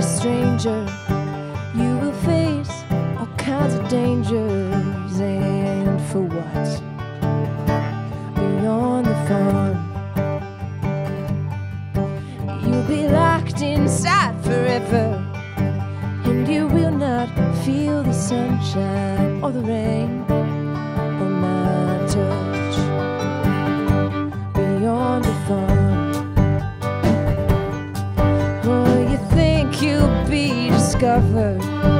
a stranger, you will face all kinds of dangers. And for what? Beyond the farm, you'll be locked inside forever, and you will not feel the sunshine or the rain on my touch. Beyond the farm. Discovered